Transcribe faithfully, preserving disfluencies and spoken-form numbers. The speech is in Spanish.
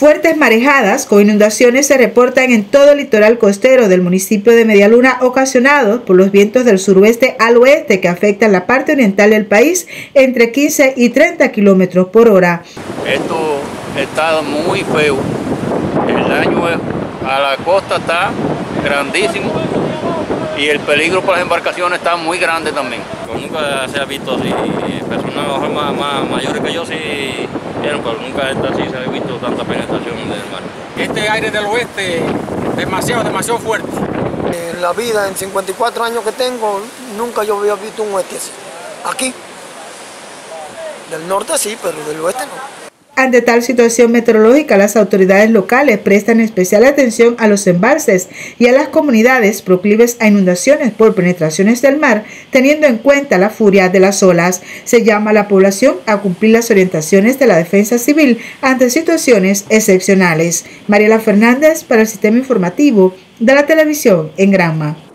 Fuertes marejadas con inundaciones se reportan en todo el litoral costero del municipio de Media Luna, ocasionados por los vientos del suroeste al oeste que afectan la parte oriental del país entre quince y treinta kilómetros por hora. Esto está muy feo. El daño a la costa está grandísimo y el peligro para las embarcaciones está muy grande también. Nunca se ha visto así, personas más, más mayores que yo sí vieron, pero nunca está así, se ha visto tanta penetración del mar. Este aire del oeste es demasiado, demasiado fuerte. En la vida, en cincuenta y cuatro años que tengo, nunca yo había visto un oeste así. Aquí, del norte sí, pero del oeste no. Ante tal situación meteorológica, las autoridades locales prestan especial atención a los embalses y a las comunidades proclives a inundaciones por penetraciones del mar, teniendo en cuenta la furia de las olas. Se llama a la población a cumplir las orientaciones de la Defensa Civil ante situaciones excepcionales. Mariela Fernández para el Sistema Informativo de la Televisión en Granma.